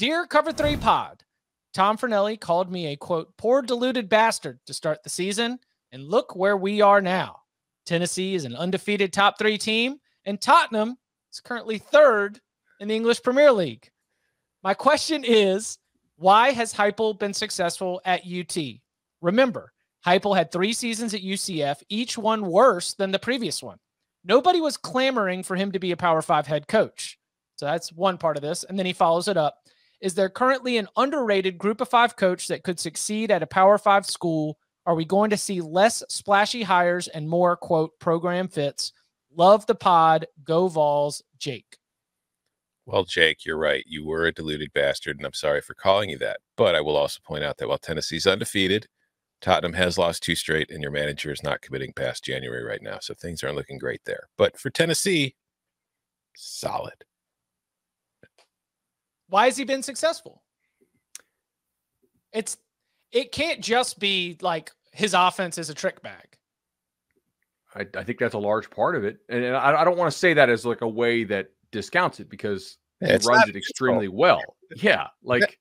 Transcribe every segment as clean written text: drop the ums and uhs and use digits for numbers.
Dear Cover 3 Pod, Tom Fornelli called me a, quote, poor deluded bastard to start the season, and look where we are now. Tennessee is an undefeated top three team, and Tottenham is currently third in the English Premier League. My question is, why has Heupel been successful at UT? Remember, Heupel had 3 seasons at UCF, each one worse than the previous one. Nobody was clamoring for him to be a Power 5 head coach. So that's one part of this. And then he follows it up. Is there currently an underrated Group of 5 coach that could succeed at a Power 5 school? Are we going to see less splashy hires and more, quote, program fits? Love the pod. Go Vols, Jake. Well, Jake, you're right. You were a deluded bastard, and I'm sorry for calling you that. But I will also point out that while Tennessee's undefeated, Tottenham has lost 2 straight, and your manager is not committing past January right now. So things aren't looking great there. But for Tennessee, solid. Why has he been successful? It can't just be like his offense is a trick bag. I think that's a large part of it. And I don't want to say that as like a way that discounts it, because he runs it extremely well. Yeah. Like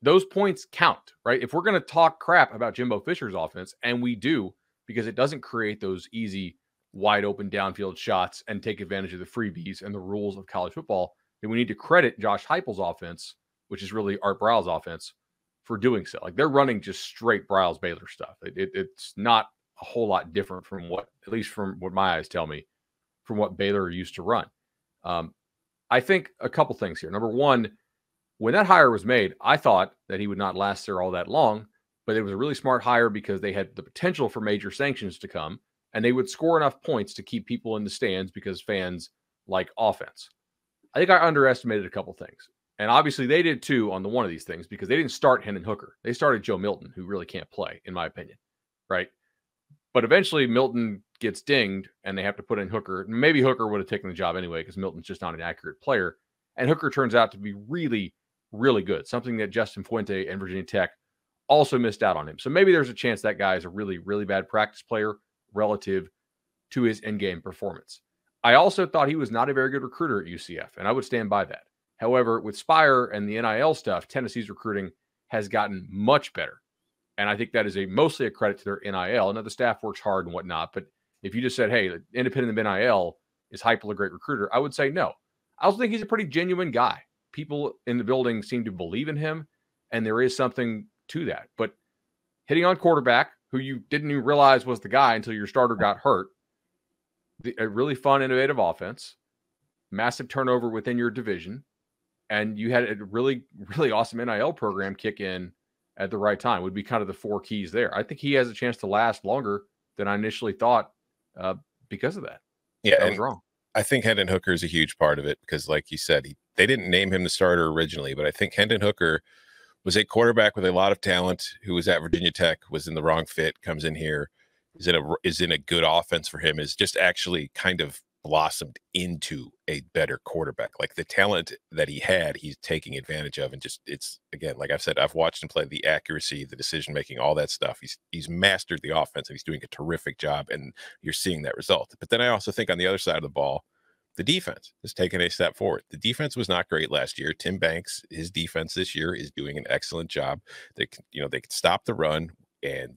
those points count, right? If we're going to talk crap about Jimbo Fisher's offense, and we do, because it doesn't create those easy, wide open downfield shots and take advantage of the freebies and the rules of college football, then we need to credit Josh Heupel's offense, which is really Art Briles' offense, for doing so. Like, they're running just straight Briles Baylor stuff. It's not a whole lot different from what, at least from what my eyes tell me, from what Baylor used to run. I think a couple things here. Number one, when that hire was made, I thought that he would not last there all that long, but it was a really smart hire because they had the potential for major sanctions to come, and they would score enough points to keep people in the stands because fans like offense. I think I underestimated a couple things, and obviously they did too on the one of these things, because they didn't start Hendon Hooker. They started Joe Milton, who really can't play, in my opinion, right? But eventually Milton gets dinged and they have to put in Hooker. Maybe Hooker would have taken the job anyway, because Milton's just not an accurate player. And Hooker turns out to be really, really good, something that Justin Fuente and Virginia Tech also missed out on him. So maybe there's a chance that guy is a really, really bad practice player relative to his in-game performance. I also thought he was not a very good recruiter at UCF, and I would stand by that. However, with Spire and the NIL stuff, Tennessee's recruiting has gotten much better. And I think that is mostly a credit to their NIL. I know the staff works hard and whatnot, but if you just said, hey, independent of NIL, is Heupel a great recruiter? I would say no. I also think he's a pretty genuine guy. People in the building seem to believe in him, and there is something to that. But hitting on quarterback, who you didn't even realize was the guy until your starter got hurt, a really fun, innovative offense, massive turnover within your division, and you had a really, really awesome NIL program kick in at the right time would be kind of the 4 keys there. I think he has a chance to last longer than I initially thought because of that. Yeah, I was wrong. I think Hendon Hooker is a huge part of it because, like you said, they didn't name him the starter originally, but I think Hendon Hooker was a quarterback with a lot of talent who was at Virginia Tech, was in the wrong fit, comes in here, is in a good offense for him, is just actually kind of blossomed into a better quarterback. Like, the talent that he had, he's taking advantage of, and just, it's, again, like I've said, I've watched him play, the accuracy, the decision making, all that stuff. He's mastered the offense, and he's doing a terrific job, and you're seeing that result. But then I also think on the other side of the ball, the defense has taken a step forward. The defense was not great last year. Tim Banks, his defense this year is doing an excellent job. They can stop the run, and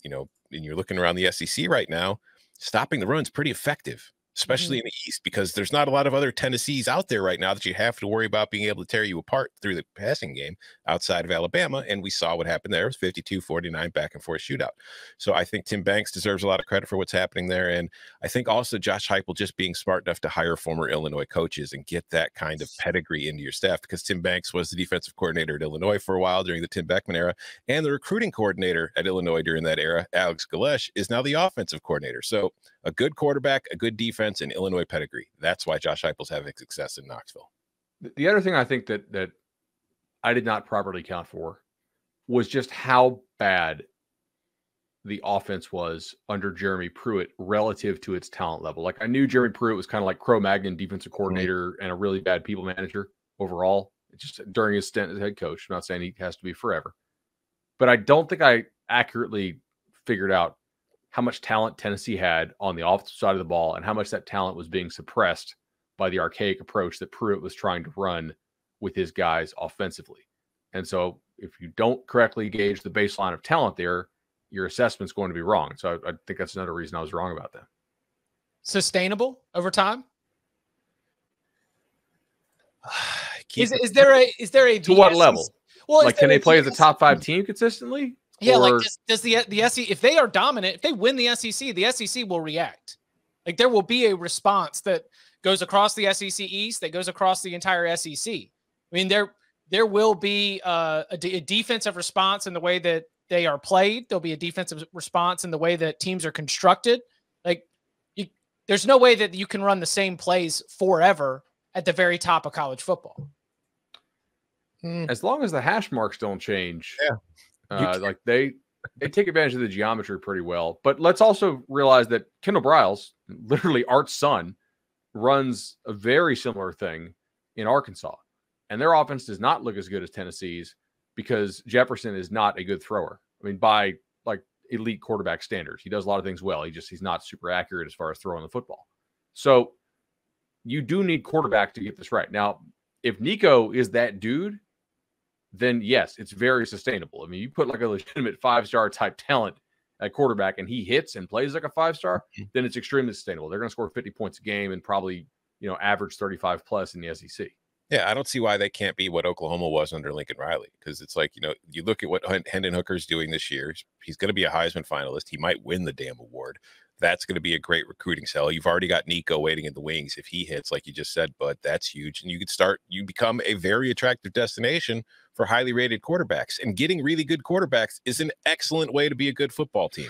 and you're looking around the SEC right now, stopping the run is pretty effective, especially in the East, because there's not a lot of other Tennessees out there right now that you have to worry about being able to tear you apart through the passing game outside of Alabama. And we saw what happened there. It was 52-49 back and forth shootout. So I think Tim Banks deserves a lot of credit for what's happening there. And I think also Josh Heupel just being smart enough to hire former Illinois coaches and get that kind of pedigree into your staff, because Tim Banks was the defensive coordinator at Illinois for a while during the Tim Beckman era, and the recruiting coordinator at Illinois during that era, Alex Galesh, is now the offensive coordinator. So a good quarterback, a good defense, and Illinois pedigree. That's why Josh Heupel's having success in Knoxville. The other thing I think that I did not properly count for was just how bad the offense was under Jeremy Pruitt relative to its talent level. Like, I knew Jeremy Pruitt was kind of like Cro-Magnon defensive coordinator and a really bad people manager overall, just during his stint as head coach. I'm not saying he has to be forever, but I don't think I accurately figured out how much talent Tennessee had on the offensive side of the ball and how much that talent was being suppressed by the archaic approach that Pruitt was trying to run with his guys offensively. And so if you don't correctly gauge the baseline of talent there, your assessment's going to be wrong. So I think that's another reason I was wrong about that. Sustainable over time? Is there a to what level? Well, like, can they play as a top five team consistently? Yeah, or, like, does the SEC, if they are dominant, if they win the SEC will react. Like, there will be a response that goes across the SEC East, that goes across the entire SEC. I mean, there will be a defensive response in the way that they are played. There'll be a defensive response in the way that teams are constructed. Like, there's no way that you can run the same plays forever at the very top of college football. As long as the hash marks don't change, yeah. Like they take advantage of the geometry pretty well. But let's also realize that Kendall Briles, literally Art's son, runs a very similar thing in Arkansas. And their offense does not look as good as Tennessee's because Jefferson is not a good thrower. I mean, by like elite quarterback standards, he does a lot of things well. He's not super accurate as far as throwing the football. So you do need quarterback to get this right. Now, if Nico is that dude, then yes, it's very sustainable. I mean, you put like a legitimate five-star type talent at quarterback and he hits and plays like a five-star, then it's extremely sustainable. They're going to score 50 points a game and probably, you know, average 35 plus in the SEC. Yeah, I don't see why they can't be what Oklahoma was under Lincoln Riley, because it's like, you know, you look at what Hendon Hooker's doing this year. He's going to be a Heisman finalist. He might win the damn award. That's going to be a great recruiting sell. You've already got Nico waiting in the wings. If he hits, like you just said, bud, that's huge. And you could start, you become a very attractive destination for highly rated quarterbacks. And getting really good quarterbacks is an excellent way to be a good football team.